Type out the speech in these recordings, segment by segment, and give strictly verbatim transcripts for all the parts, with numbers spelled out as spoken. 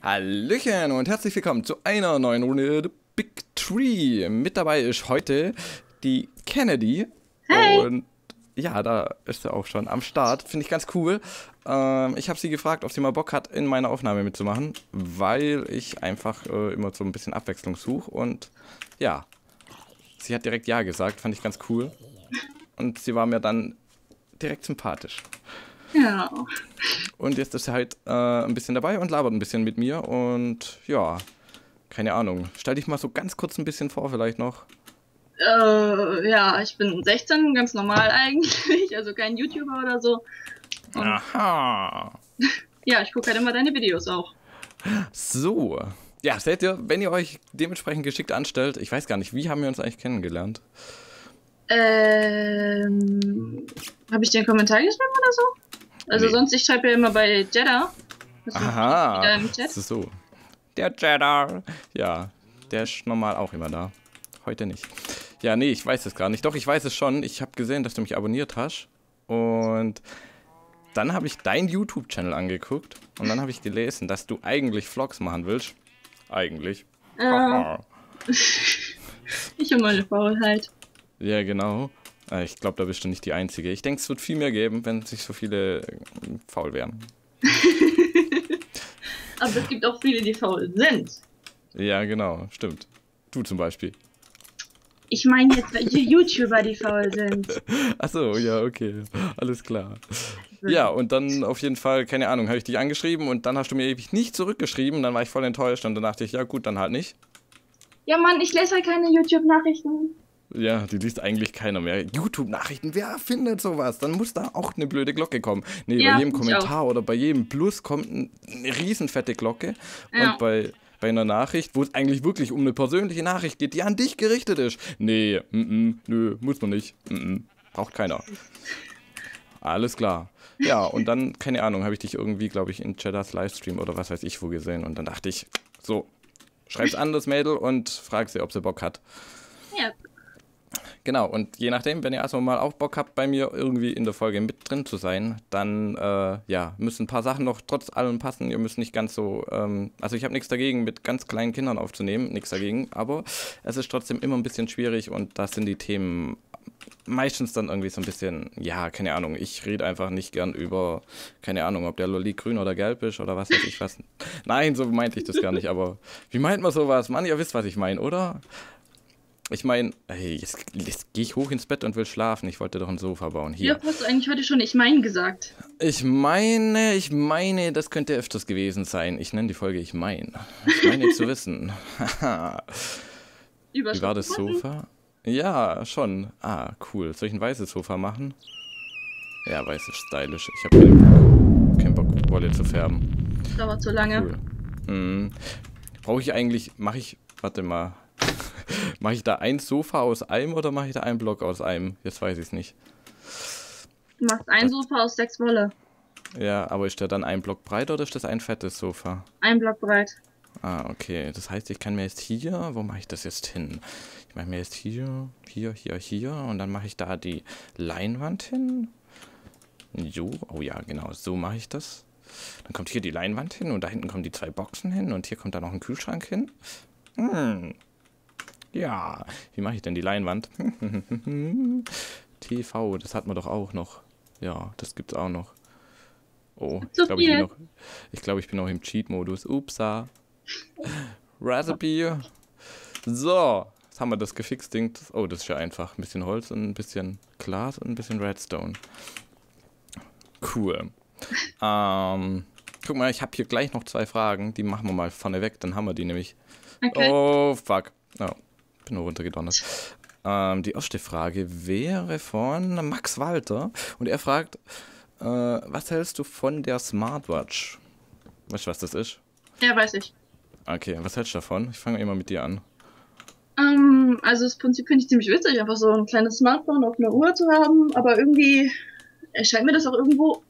Hallöchen und herzlich willkommen zu einer neuen Runde The Big Tree. Mit dabei ist heute die Kennedy. Hi. Und ja, da ist sie auch schon am Start. Finde ich ganz cool. Ähm, ich habe sie gefragt, ob sie mal Bock hat, in meiner Aufnahme mitzumachen, weil ich einfach äh, immer so ein bisschen Abwechslung suche. Und ja, sie hat direkt Ja gesagt. Fand ich ganz cool. Und sie war mir dann direkt sympathisch. Ja. Und jetzt ist sie halt äh, ein bisschen dabei und labert ein bisschen mit mir und ja, keine Ahnung. Stell dich mal so ganz kurz ein bisschen vor vielleicht noch. Äh, ja, ich bin sechzehn, ganz normal eigentlich, also kein YouTuber oder so. Und aha. Ja, ich gucke halt immer deine Videos auch. So. Ja, seht ihr, wenn ihr euch dementsprechend geschickt anstellt, ich weiß gar nicht, wie haben wir uns eigentlich kennengelernt? Ähm, habe ich dir einen Kommentar geschrieben oder so? Also nee. Sonst, ich schreibe ja immer bei Cheddar. Aha, im Chat. Das ist so. Der Cheddar. Ja, der ist normal auch immer da. Heute nicht. Ja, nee, ich weiß es gar nicht. Doch, ich weiß es schon. Ich habe gesehen, dass du mich abonniert hast. Und dann habe ich deinen YouTube-Channel angeguckt. Und dann habe ich gelesen, dass du eigentlich Vlogs machen willst. Eigentlich. Äh, ich und meine Faulheit. Ja, genau. Ich glaube, da bist du nicht die Einzige. Ich denke, es wird viel mehr geben, wenn sich so viele faul wären. Aber es gibt auch viele, die faul sind. Ja, genau. Stimmt. Du zum Beispiel. Ich meine jetzt die YouTuber, die faul sind. Achso, ja, okay. Alles klar. Ja, und dann auf jeden Fall, keine Ahnung, habe ich dich angeschrieben und dann hast du mir ewig nicht zurückgeschrieben. Dann war ich voll enttäuscht und dann dachte ich, ja gut, dann halt nicht. Ja, Mann, ich lese halt keine YouTube-Nachrichten. Ja, die liest eigentlich keiner mehr. YouTube-Nachrichten, wer findet sowas? Dann muss da auch eine blöde Glocke kommen. Nee, ja, bei jedem Kommentar oder bei jedem Plus kommt eine riesenfette Glocke. Ja. Und bei, bei einer Nachricht, wo es eigentlich wirklich um eine persönliche Nachricht geht, die an dich gerichtet ist. Nee, m-m, nö, muss man nicht. M-m, braucht keiner. Alles klar. Ja, und dann, keine Ahnung, habe ich dich irgendwie, glaube ich, in Cheddars Livestream oder was weiß ich wo gesehen. Und dann dachte ich, so, schreib's an, das Mädel, und frag sie, ob sie Bock hat. Ja. Genau, und je nachdem, wenn ihr also mal auch Bock habt, bei mir irgendwie in der Folge mit drin zu sein, dann äh, ja, müssen ein paar Sachen noch trotz allem passen. Ihr müsst nicht ganz so, ähm, also ich habe nichts dagegen, mit ganz kleinen Kindern aufzunehmen, nichts dagegen, aber es ist trotzdem immer ein bisschen schwierig und das sind die Themen meistens dann irgendwie so ein bisschen, ja, keine Ahnung, ich rede einfach nicht gern über, keine Ahnung, ob der Lolli grün oder gelb ist oder was weiß ich was. Nein, so meinte ich das gar nicht, aber wie meint man sowas? Mann, ihr wisst, was ich meine, oder? Ich meine, hey, jetzt, jetzt gehe ich hoch ins Bett und will schlafen. Ich wollte doch ein Sofa bauen. Hier. Ja, hast du eigentlich heute schon ich meine gesagt? Ich meine, ich meine, das könnte öfters gewesen sein. Ich nenne die Folge Ich meine. Ich meine zu wissen. Wie war das Sofa? Ja, schon. Ah, cool. Soll ich ein weißes Sofa machen? Ja, weiß ist stylisch. Ich habe keinen, keinen Bock, Wolle zu färben. Das dauert zu lange. Cool. Hm. Brauche ich eigentlich, mache ich, warte mal. Mache ich da ein Sofa aus einem oder mache ich da einen Block aus einem? Jetzt weiß ich es nicht. Du machst ein das Sofa aus sechs Wolle. Ja, aber ist der dann ein Block breit oder ist das ein fettes Sofa? Ein Block breit. Ah, okay. Das heißt, ich kann mir jetzt hier... Wo mache ich das jetzt hin? Ich mache mir jetzt hier, hier, hier, hier. Und dann mache ich da die Leinwand hin. So, oh ja, genau. So mache ich das. Dann kommt hier die Leinwand hin und da hinten kommen die zwei Boxen hin. Und hier kommt dann noch ein Kühlschrank hin. Hm. Ja, wie mache ich denn die Leinwand? T V, das hat man doch auch noch. Ja, das gibt's auch noch. Oh, so ich glaube, ich, ich, glaub, ich bin noch im Cheat-Modus. Upsa. Recipe. So, jetzt haben wir das gefixt, Ding. Oh, das ist ja einfach. Ein bisschen Holz und ein bisschen Glas und ein bisschen Redstone. Cool. Ähm, guck mal, ich habe hier gleich noch zwei Fragen. Die machen wir mal vorne weg, dann haben wir die nämlich. Okay. Oh, fuck. Oh, bin nur runtergedonnert. Ähm, die erste Frage wäre von Max Walter. Und er fragt, äh, was hältst du von der Smartwatch? Weißt du, was das ist? Ja, weiß ich. Okay, was hältst du davon? Ich fange immer mit dir an. Ähm, also das Prinzip finde ich ziemlich witzig, einfach so ein kleines Smartphone auf einer Uhr zu haben. Aber irgendwie erscheint mir das auch irgendwo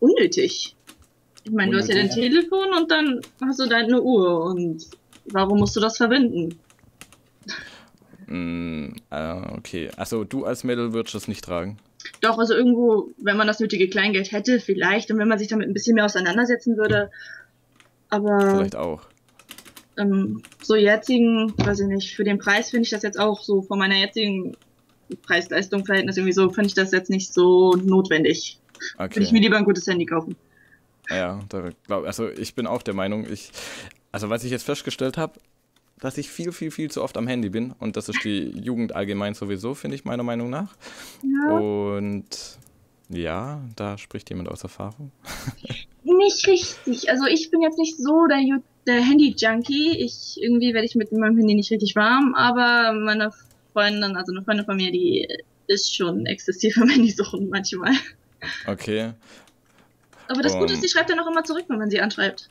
unnötig. Ich meine, du hast ja dein Telefon und dann hast du deine Uhr und... Warum musst du das verwenden? Mm, äh, okay. Achso, du als Mädel würdest das nicht tragen? Doch, also irgendwo, wenn man das nötige Kleingeld hätte, vielleicht. Und wenn man sich damit ein bisschen mehr auseinandersetzen würde, Aber vielleicht auch. Ähm, so jetzigen, weiß ich nicht, für den Preis finde ich das jetzt auch so, von meiner jetzigen Preis-Leistung-Verhältnis irgendwie so, finde ich das jetzt nicht so notwendig. Okay. Würde ich mir lieber ein gutes Handy kaufen. Ja, da glaub, also ich bin auch der Meinung, ich, also was ich jetzt festgestellt habe, dass ich viel, viel, viel zu oft am Handy bin und das ist die Jugend allgemein sowieso, finde ich meiner Meinung nach. Ja. Und ja, da spricht jemand aus Erfahrung. Nicht richtig. Also ich bin jetzt nicht so der, der Handy-Junkie. Ich, irgendwie werde ich mit meinem Handy nicht richtig warm, aber meine Freundin, also eine Freundin von mir, die ist schon exzessiv am Handy suchen manchmal. Okay. Aber das um, Gute ist, sie schreibt dann auch immer zurück, wenn man sie anschreibt.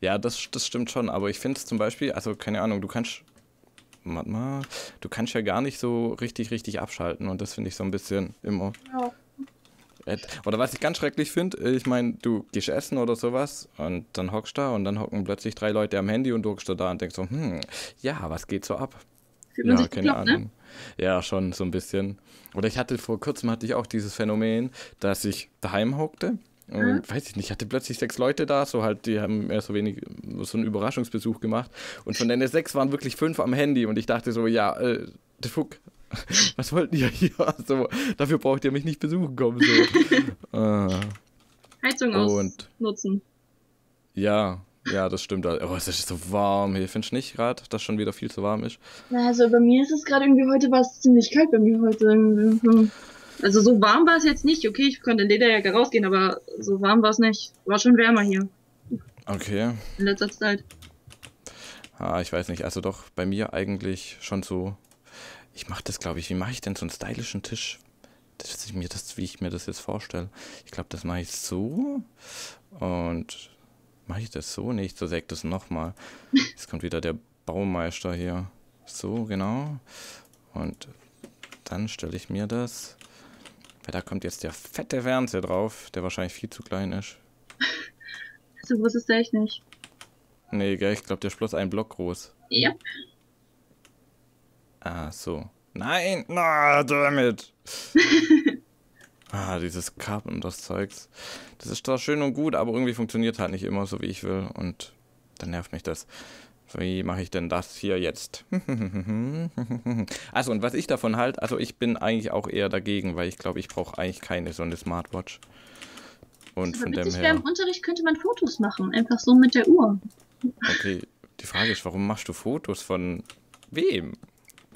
Ja, das, das stimmt schon, aber ich finde es zum Beispiel, also keine Ahnung, du kannst, warte mal, du kannst ja gar nicht so richtig, richtig abschalten und das finde ich so ein bisschen immer. Ja. Oder was ich ganz schrecklich finde, ich meine, du gehst essen oder sowas und dann hockst da und dann hocken plötzlich drei Leute am Handy und du hockst da und denkst so, hm, ja, was geht so ab? Ja, keine geklappt, Ahnung. Ne? Ja, schon so ein bisschen. Oder ich hatte vor kurzem hatte ich auch dieses Phänomen, dass ich daheim hockte. Und, ja. Weiß ich nicht, hatte plötzlich sechs Leute da, so halt, die haben eher so wenig, so einen Überraschungsbesuch gemacht. Und von den sechs waren wirklich fünf am Handy und ich dachte so, ja, äh, der Fuck, was wollt ihr hier? So, dafür braucht ihr mich nicht besuchen kommen. So. äh. Heizung ausnutzen. Ja, ja, das stimmt. Oh, es ist so warm hier. Findest du nicht gerade, dass schon wieder viel zu warm ist? Na, also bei mir ist es gerade irgendwie heute, war es ziemlich kalt bei mir heute. Also so warm war es jetzt nicht. Okay, ich konnte in Lederjacke rausgehen, aber so warm war es nicht. War schon wärmer hier. Okay. In letzter Zeit. Ah, ich weiß nicht. Also doch, bei mir eigentlich schon so. Ich mache das, glaube ich. Wie mache ich denn so einen stylischen Tisch? Das ist mir das, wie ich mir das jetzt vorstelle. Ich glaube, das mache ich so. Und mache ich das so? Nee, ich zersäge das nochmal. Jetzt kommt wieder der Baumeister hier. So, genau. Und dann stelle ich mir das. Da kommt jetzt der fette Fernseher drauf, der wahrscheinlich viel zu klein ist. So groß ist der echt nicht. Nee, gell, ich glaube, der ist bloß ein Block groß. Ja. Ah, so. Nein! Na, damit! Ah, dieses Kabel und das Zeugs. Das ist zwar schön und gut, aber irgendwie funktioniert halt nicht immer so, wie ich will. Und dann nervt mich das. Wie mache ich denn das hier jetzt? Also und was ich davon halt, also ich bin eigentlich auch eher dagegen, weil ich glaube, ich brauche eigentlich keine so eine Smartwatch. Und von dem her. Im Unterricht könnte man Fotos machen, einfach so mit der Uhr. Okay, die Frage ist, warum machst du Fotos von wem?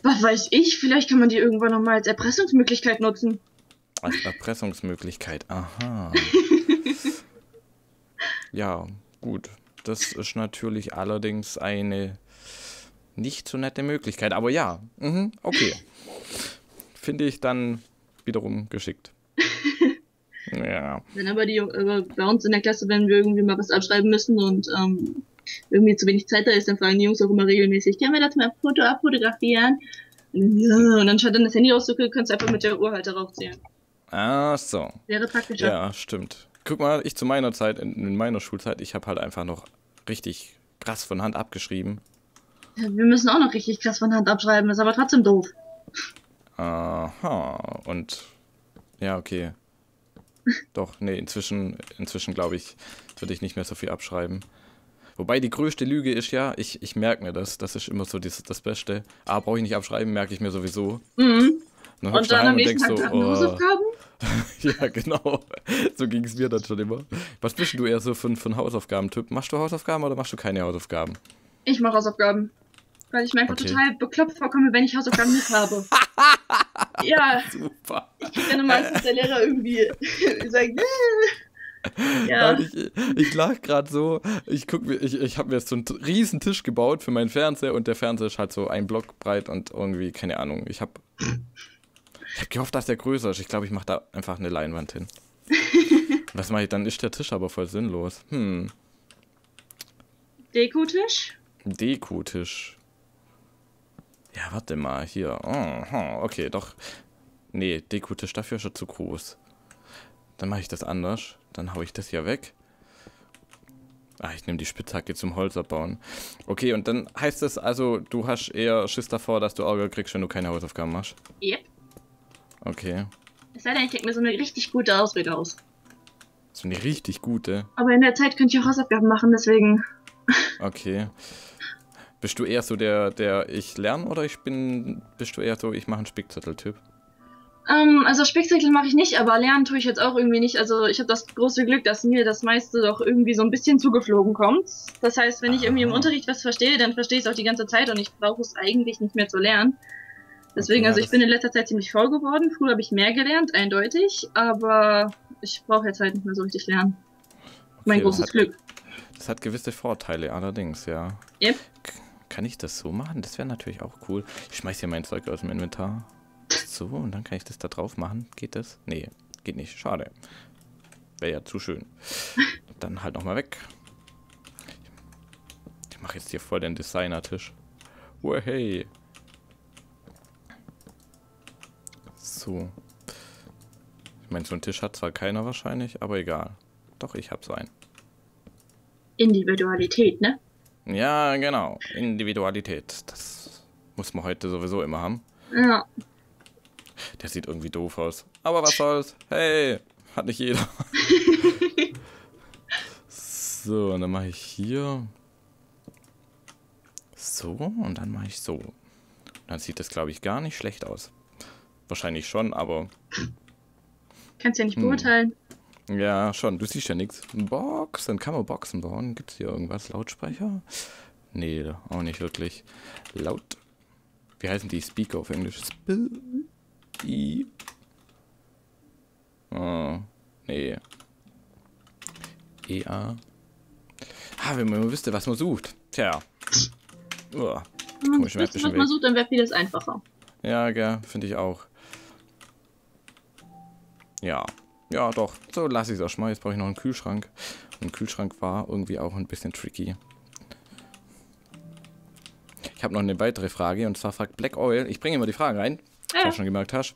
Was weiß ich, vielleicht kann man die irgendwann nochmal als Erpressungsmöglichkeit nutzen. Als Erpressungsmöglichkeit, aha. Ja, gut. Das ist natürlich allerdings eine nicht so nette Möglichkeit. Aber ja, mhm, okay. Finde ich dann wiederum geschickt. Ja. Wenn aber die, aber bei uns in der Klasse, wenn wir irgendwie mal was abschreiben müssen und ähm, irgendwie zu wenig Zeit da ist, dann fragen die Jungs auch immer regelmäßig, können wir das mal Foto abfotografieren? Und dann statt dann das Handy rauszuholen, kannst du einfach mit der Uhr halt darauf zählen. Ach so. Wäre praktischer. Ja, stimmt. Guck mal, ich zu meiner Zeit, in meiner Schulzeit, ich habe halt einfach noch richtig krass von Hand abgeschrieben. Wir müssen auch noch richtig krass von Hand abschreiben, ist aber trotzdem doof. Aha, und ja, okay. Doch, nee, inzwischen, inzwischen glaube ich, würde ich nicht mehr so viel abschreiben. Wobei die größte Lüge ist ja, ich, ich merke mir das, das ist immer so das, das Beste. Ah, brauche ich nicht abschreiben, merke ich mir sowieso. Mhm. Dann und dann am nächsten Tag so, oh, Hausaufgaben? Ja, genau. So ging es mir dann schon immer. Was bist du eher so von, von Hausaufgaben-Typ? Machst du Hausaufgaben oder machst du keine Hausaufgaben? Ich mache Hausaufgaben. Weil ich mir einfach okay. total bekloppt vorkomme, wenn ich Hausaufgaben nicht habe. Ja. Super. Ich kriege dann meistens der Lehrer irgendwie sagen, ja. Ich, ich lag gerade so, ich guck mir, ich, ich habe mir jetzt so einen riesen Tisch gebaut für meinen Fernseher und der Fernseher ist halt so ein Block breit und irgendwie, keine Ahnung, ich habe... Ich habe gehofft, dass der größer ist. Ich glaube, ich mache da einfach eine Leinwand hin. Was mache ich? Dann ist der Tisch aber voll sinnlos. Hm. Dekotisch? Dekotisch. Ja, warte mal. Hier. Oh, okay, doch. Nee, Dekotisch. Dafür ist er zu groß. Dann mache ich das anders. Dann haue ich das hier weg. Ah, ich nehme die Spitzhacke zum Holz abbauen. Okay, und dann heißt das also, du hast eher Schiss davor, dass du Ärger kriegst, wenn du keine Hausaufgaben machst? Yep. Okay. Es sei denn, ich denke mir so eine richtig gute Ausrede aus. So eine richtig gute? Aber in der Zeit könnte ich auch Hausaufgaben machen, deswegen... Okay. Bist du eher so der, der ich lerne oder ich bin, bist du eher so, ich mache einen Spickzettel-Typ? Ähm, also Spickzettel mache ich nicht, aber lernen tue ich jetzt auch irgendwie nicht. Also ich habe das große Glück, dass mir das meiste doch irgendwie so ein bisschen zugeflogen kommt. Das heißt, wenn ich irgendwie im Unterricht was verstehe, dann verstehe ich es auch die ganze Zeit und ich brauche es eigentlich nicht mehr zu lernen. Deswegen, okay, also ich bin in letzter Zeit ziemlich faul geworden. Früher habe ich mehr gelernt, eindeutig, aber ich brauche jetzt halt nicht mehr so richtig lernen. Okay, mein großes das hat, Glück. Das hat gewisse Vorteile allerdings, ja. Yep. Kann ich das so machen? Das wäre natürlich auch cool. Ich schmeiß hier mein Zeug aus dem Inventar. So, und dann kann ich das da drauf machen. Geht das? Nee, geht nicht. Schade. Wäre ja zu schön. Dann halt nochmal weg. Ich mache jetzt hier voll den Designer-Tisch. Oh, hey. So. Ich meine, so einen Tisch hat zwar keiner wahrscheinlich, aber egal. Doch, ich hab's einen. Individualität, ne? Ja, genau. Individualität. Das muss man heute sowieso immer haben. Ja. Der sieht irgendwie doof aus. Aber was soll's? Hey, hat nicht jeder. So, und dann mache ich hier. So, und dann mache ich so. Und dann sieht das, glaube ich, gar nicht schlecht aus. Wahrscheinlich schon, aber... Kannst ja nicht hm. beurteilen. Ja, schon. Du siehst ja nichts. Boxen. Kann man Boxen bauen? Gibt es hier irgendwas? Lautsprecher? Nee, auch nicht wirklich. Laut. Wie heißen die Speaker auf Englisch? Sp-i. Oh, nee. E A. Ah, wenn man wüsste, was man sucht. Tja. Oh. Wenn man wüsste, was man sucht, dann wäre vieles einfacher. Ja, ja, finde ich auch. Ja. Ja, doch. So lasse ich es auch schon mal. Jetzt brauche ich noch einen Kühlschrank. Und ein Kühlschrank war irgendwie auch ein bisschen tricky. Ich habe noch eine weitere Frage. Und zwar fragt Black Oil. Ich bringe immer die Fragen rein. Ja. Wie du schon gemerkt hast.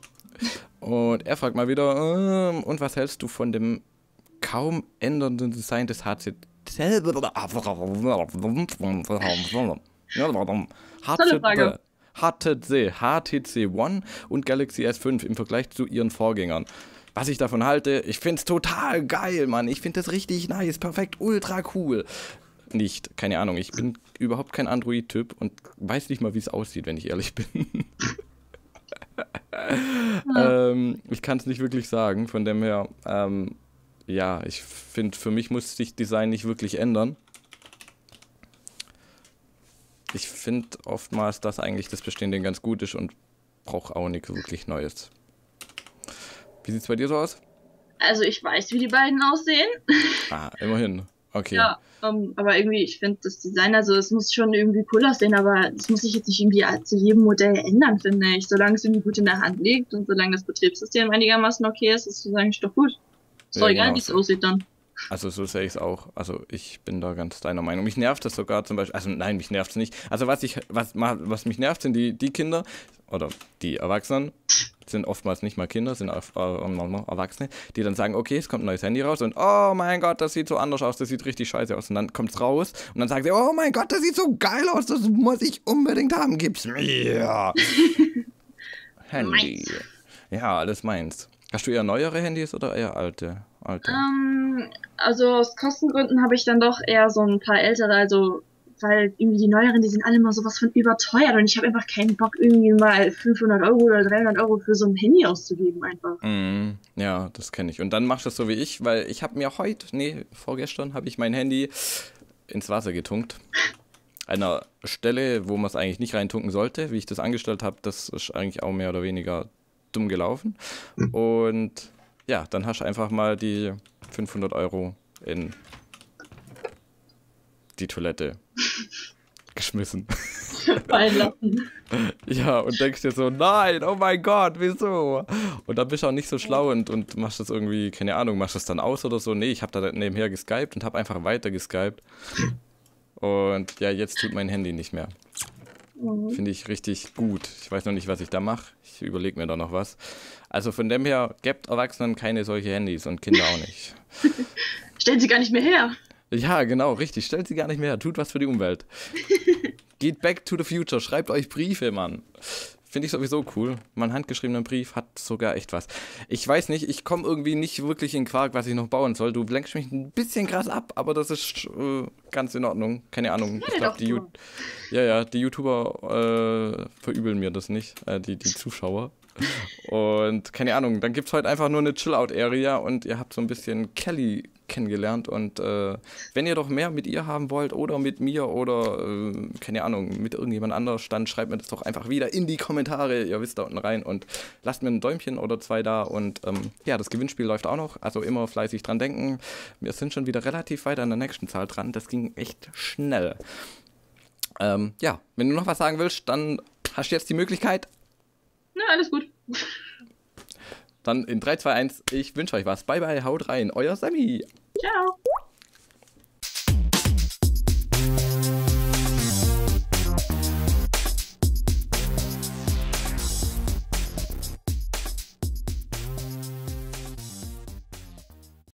Und er fragt mal wieder, ähm, und was hältst du von dem kaum ändernden Design des H T C? H T C, H T C One und Galaxy S fünf im Vergleich zu ihren Vorgängern. Was ich davon halte, ich find's total geil, Mann. Ich find das richtig nice, perfekt, ultra cool. Nicht, keine Ahnung, ich bin überhaupt kein Android-Typ und weiß nicht mal, wie es aussieht, wenn ich ehrlich bin. Ja. ähm, ich kann es nicht wirklich sagen, von dem her, ähm, ja, ich finde, für mich muss sich Design nicht wirklich ändern. Ich finde oftmals, dass eigentlich das Bestehende ganz gut ist und brauche auch nichts wirklich Neues. Wie sieht es bei dir so aus? Also ich weiß, wie die beiden aussehen. Ah, immerhin. Okay. Ja, um, aber irgendwie, ich finde das Design, also es muss schon irgendwie cool aussehen, aber das muss sich jetzt nicht irgendwie zu jedem Modell ändern, finde ich. Solange es irgendwie gut in der Hand liegt und solange das Betriebssystem einigermaßen okay ist, ist es eigentlich doch gut. Ist doch ja, egal, genau, wie es aussieht dann. Also so sehe ich es auch. Also ich bin da ganz deiner Meinung. Mich nervt das sogar zum Beispiel, also nein, mich nervt es nicht. Also was, ich, was, was mich nervt, sind die, die Kinder oder die Erwachsenen, sind oftmals nicht mal Kinder, sind Erwachsene, die dann sagen, okay, es kommt ein neues Handy raus und oh mein Gott, das sieht so anders aus, das sieht richtig scheiße aus. Und dann kommt es raus und dann sagen sie, oh mein Gott, das sieht so geil aus, das muss ich unbedingt haben, gib's mir. Handy. Ja, alles meins. Hast du eher neuere Handys oder eher alte? alte? Um, also aus Kostengründen habe ich dann doch eher so ein paar ältere, also weil irgendwie die neueren, die sind alle immer sowas von überteuert und ich habe einfach keinen Bock, irgendwie mal fünfhundert Euro oder dreihundert Euro für so ein Handy auszugeben einfach. Mm, ja, das kenne ich. Und dann machst du das so wie ich, weil ich habe mir heute, nee, vorgestern habe ich mein Handy ins Wasser getunkt. An einer Stelle, wo man es eigentlich nicht reintunken sollte, wie ich das angestellt habe, das ist eigentlich auch mehr oder weniger dumm gelaufen. Hm. Und ja, dann hast du einfach mal die fünfhundert Euro in die Toilette geschmissen. Ja, und denkst dir so, nein, oh mein Gott, wieso? Und dann bist du auch nicht so schlau und, und machst das irgendwie, keine Ahnung, machst das dann aus oder so. Nee, ich habe da nebenher geskypt und habe einfach weiter geskypt. Und ja, jetzt tut mein Handy nicht mehr. Finde ich richtig gut. Ich weiß noch nicht, was ich da mache. Ich überlege mir da noch was. Also von dem her, gebt Erwachsenen keine solche Handys und Kinder auch nicht. Stellen sie gar nicht mehr her. Ja, genau, richtig. Stellt sie gar nicht mehr her. Tut was für die Umwelt. Geht back to the future. Schreibt euch Briefe, Mann. Finde ich sowieso cool. Mein handgeschriebener Brief hat sogar echt was. Ich weiß nicht, ich komme irgendwie nicht wirklich in Quark, was ich noch bauen soll. Du lenkst mich ein bisschen krass ab, aber das ist äh, ganz in Ordnung. Keine Ahnung. Ich glaube, die, ja, ja, die YouTuber äh, verübeln mir das nicht, äh, die, die Zuschauer. Und keine Ahnung, dann gibt es heute einfach nur eine Chill-Out-Area und ihr habt so ein bisschen Kelly kennengelernt. Und äh, wenn ihr doch mehr mit ihr haben wollt oder mit mir oder, äh, keine Ahnung, mit irgendjemand anders, dann schreibt mir das doch einfach wieder in die Kommentare. Ihr wisst, da unten rein, und lasst mir ein Däumchen oder zwei da. Und ähm, ja, das Gewinnspiel läuft auch noch, also immer fleißig dran denken. Wir sind schon wieder relativ weit an der nächsten Zahl dran, das ging echt schnell. Ähm, ja, wenn du noch was sagen willst, dann hast du jetzt die Möglichkeit. Na, alles gut. Dann in drei, zwei, eins, ich wünsche euch was. Bye, bye, haut rein. Euer Sammy. Ciao.